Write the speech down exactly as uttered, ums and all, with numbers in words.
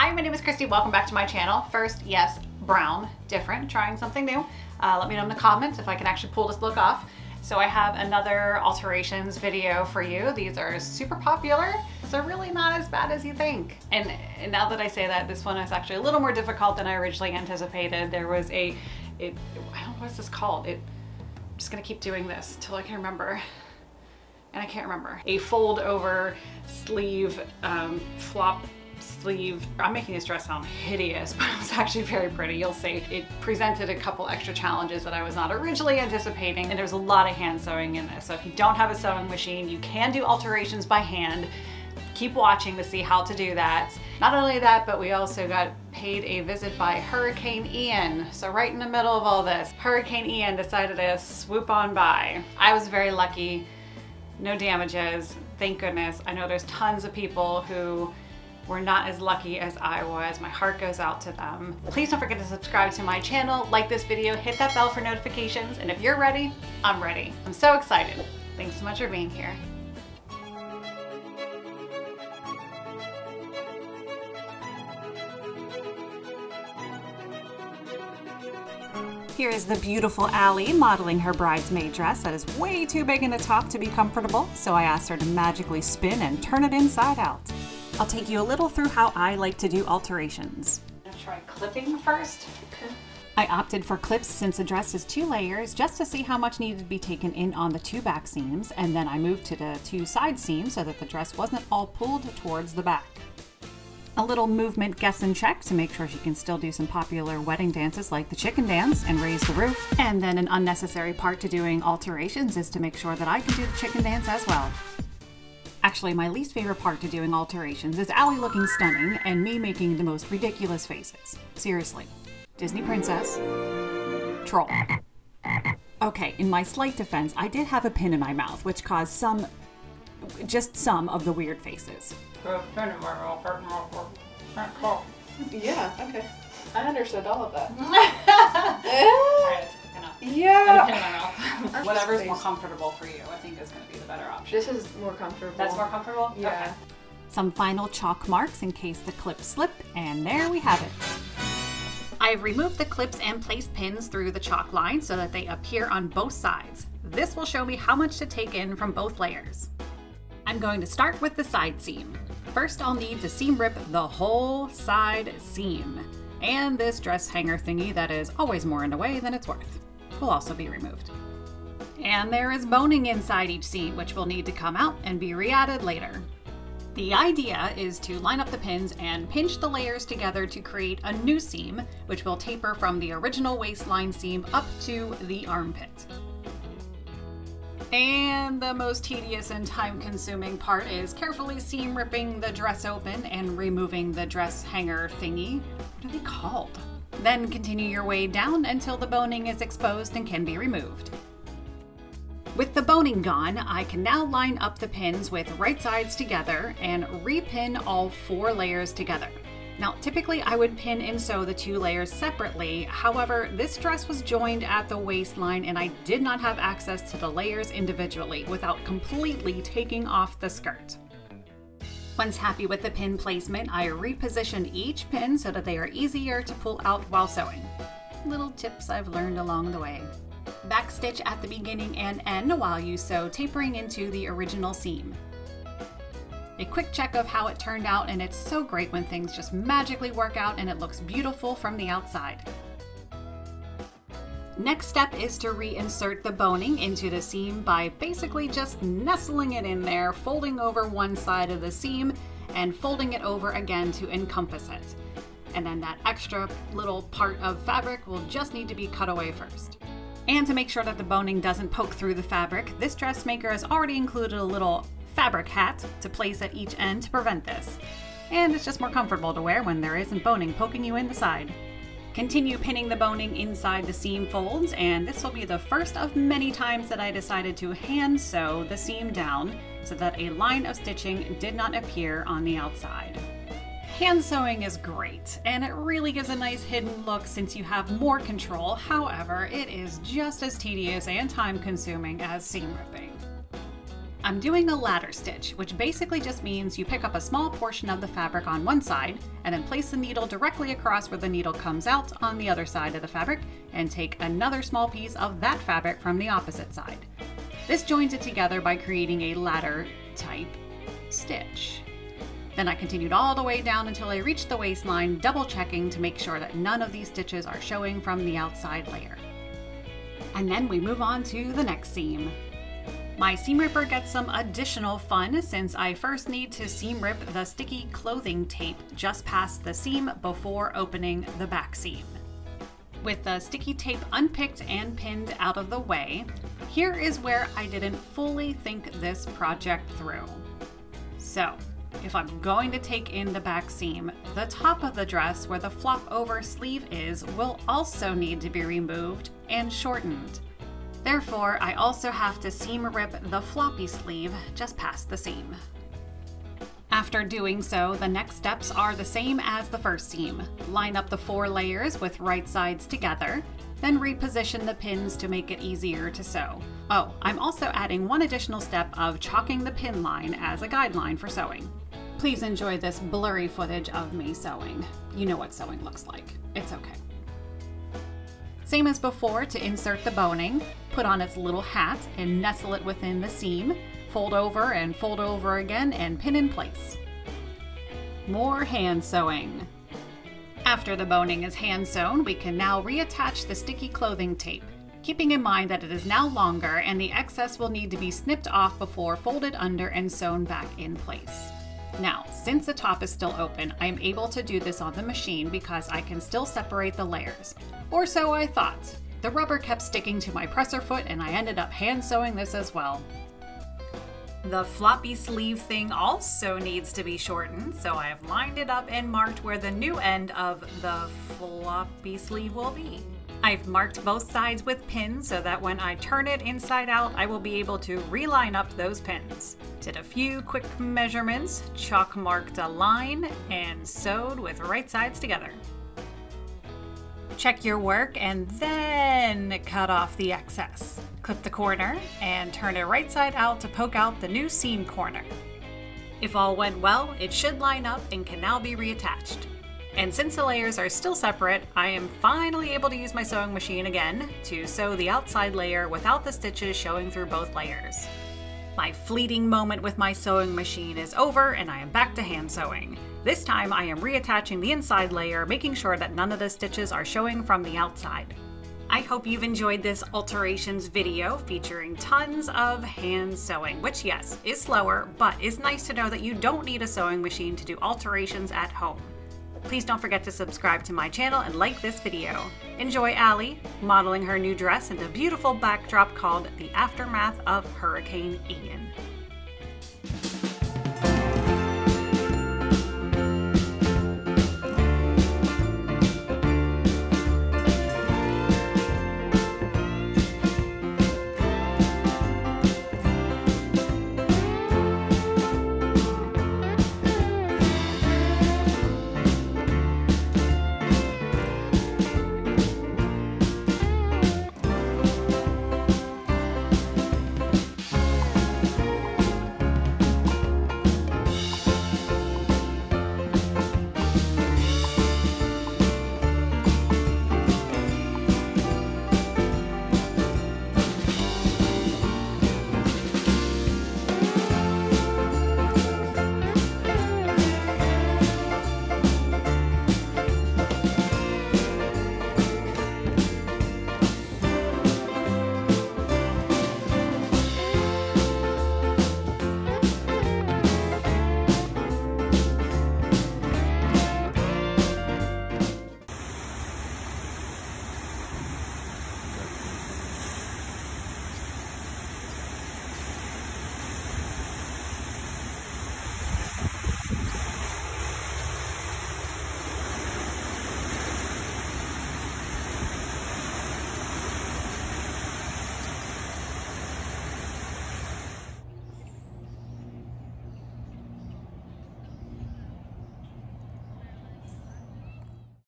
Hi, my name is Christy. Welcome back to my channel. First, yes, brown, different, trying something new. Uh, let me know in the comments if I can actually pull this look off. So I have another alterations video for you. These are super popular. They're really not as bad as you think. And, and now that I say that, this one is actually a little more difficult than I originally anticipated. There was a, it, I don't know what's this called. It, I'm just gonna keep doing this till I can remember. And I can't remember. A fold over sleeve, um, flop sleeve. I'm making this dress sound hideous, but it was actually very pretty. You'll see. It presented a couple extra challenges that I was not originally anticipating, and there's a lot of hand sewing in this. So if you don't have a sewing machine, you can do alterations by hand. Keep watching to see how to do that. Not only that, but we also got paid a visit by Hurricane Ian. So right in the middle of all this, Hurricane Ian decided to swoop on by. I was very lucky. No damages, thank goodness. I know there's tons of people who were not as lucky as I was. My heart goes out to them. Please don't forget to subscribe to my channel, like this video, hit that bell for notifications, and if you're ready, I'm ready. I'm so excited. Thanks so much for being here. Here is the beautiful Allie modeling her bridesmaid dress that is way too big in the top to be comfortable, so I asked her to magically spin and turn it inside out. I'll take you a little through how I like to do alterations. I'm gonna try clipping first. Okay. I opted for clips since the dress is two layers just to see how much needed to be taken in on the two back seams, and then I moved to the two side seams so that the dress wasn't all pulled towards the back. A little movement guess and check to make sure she can still do some popular wedding dances like the chicken dance and raise the roof. And then an unnecessary part to doing alterations is to make sure that I can do the chicken dance as well. Actually, my least favorite part to doing alterations is Allie looking stunning and me making the most ridiculous faces. Seriously. Disney princess. Troll. Okay, in my slight defense, I did have a pin in my mouth, which caused some, just some of the weird faces. Yeah, okay. I understood all of that. Alright, yeah. Whatever's more comfortable for you, I think is going to be the better option. This is more comfortable. That's more comfortable? Yeah. Okay. Some final chalk marks in case the clips slip, and there we have it. I've removed the clips and placed pins through the chalk line so that they appear on both sides. This will show me how much to take in from both layers. I'm going to start with the side seam. First, I'll need to seam rip the whole side seam. And this dress hanger thingy that is always more in the way than it's worth will also be removed. And there is boning inside each seam, which will need to come out and be re-added later. The idea is to line up the pins and pinch the layers together to create a new seam, which will taper from the original waistline seam up to the armpit. And the most tedious and time-consuming part is carefully seam ripping the dress open and removing the dress hanger thingy. What are they called? Then continue your way down until the boning is exposed and can be removed. With the boning gone, I can now line up the pins with right sides together and repin all four layers together. Now, typically I would pin and sew the two layers separately. However, this dress was joined at the waistline and I did not have access to the layers individually without completely taking off the skirt. Once happy with the pin placement, I reposition each pin so that they are easier to pull out while sewing. Little tips I've learned along the way. Backstitch at the beginning and end while you sew, tapering into the original seam. A quick check of how it turned out, and it's so great when things just magically work out and it looks beautiful from the outside. Next step is to reinsert the boning into the seam by basically just nestling it in there, folding over one side of the seam and folding it over again to encompass it. And then that extra little part of fabric will just need to be cut away first. And to make sure that the boning doesn't poke through the fabric, this dressmaker has already included a little fabric hat to place at each end to prevent this. And it's just more comfortable to wear when there isn't boning poking you in the side. Continue pinning the boning inside the seam folds, and this will be the first of many times that I decided to hand sew the seam down so that a line of stitching did not appear on the outside. Hand sewing is great, and it really gives a nice hidden look since you have more control. However, it is just as tedious and time-consuming as seam ripping. I'm doing a ladder stitch, which basically just means you pick up a small portion of the fabric on one side and then place the needle directly across where the needle comes out on the other side of the fabric and take another small piece of that fabric from the opposite side. This joins it together by creating a ladder type stitch. Then I continued all the way down until I reached the waistline, double checking to make sure that none of these stitches are showing from the outside layer. And then we move on to the next seam. My seam ripper gets some additional fun since I first need to seam rip the sticky clothing tape just past the seam before opening the back seam. With the sticky tape unpicked and pinned out of the way, here is where I didn't fully think this project through. So, if I'm going to take in the back seam, the top of the dress where the flop over sleeve is will also need to be removed and shortened. Therefore, I also have to seam rip the floppy sleeve just past the seam. After doing so, the next steps are the same as the first seam. Line up the four layers with right sides together, then reposition the pins to make it easier to sew. Oh, I'm also adding one additional step of chalking the pin line as a guideline for sewing. Please enjoy this blurry footage of me sewing. You know what sewing looks like. It's okay. Same as before, to insert the boning, put on its little hat and nestle it within the seam, fold over and fold over again and pin in place. More hand sewing. After the boning is hand sewn, we can now reattach the sticky clothing tape, keeping in mind that it is now longer and the excess will need to be snipped off before folded under and sewn back in place. Now, since the top is still open, I am able to do this on the machine because I can still separate the layers. Or so I thought. The rubber kept sticking to my presser foot and I ended up hand sewing this as well. The floppy sleeve thing also needs to be shortened, so I have lined it up and marked where the new end of the floppy sleeve will be. I've marked both sides with pins so that when I turn it inside out, I will be able to reline up those pins. Did a few quick measurements, chalk marked a line, and sewed with right sides together. Check your work and then cut off the excess. Clip the corner and turn it right side out to poke out the new seam corner. If all went well, it should line up and can now be reattached. And since the layers are still separate, I am finally able to use my sewing machine again to sew the outside layer without the stitches showing through both layers. My fleeting moment with my sewing machine is over and I am back to hand sewing. This time I am reattaching the inside layer, making sure that none of the stitches are showing from the outside. I hope you've enjoyed this alterations video featuring tons of hand sewing, which yes, is slower, but it's nice to know that you don't need a sewing machine to do alterations at home. Please don't forget to subscribe to my channel and like this video. Enjoy Allie modeling her new dress into a beautiful backdrop called The Aftermath of Hurricane Ian.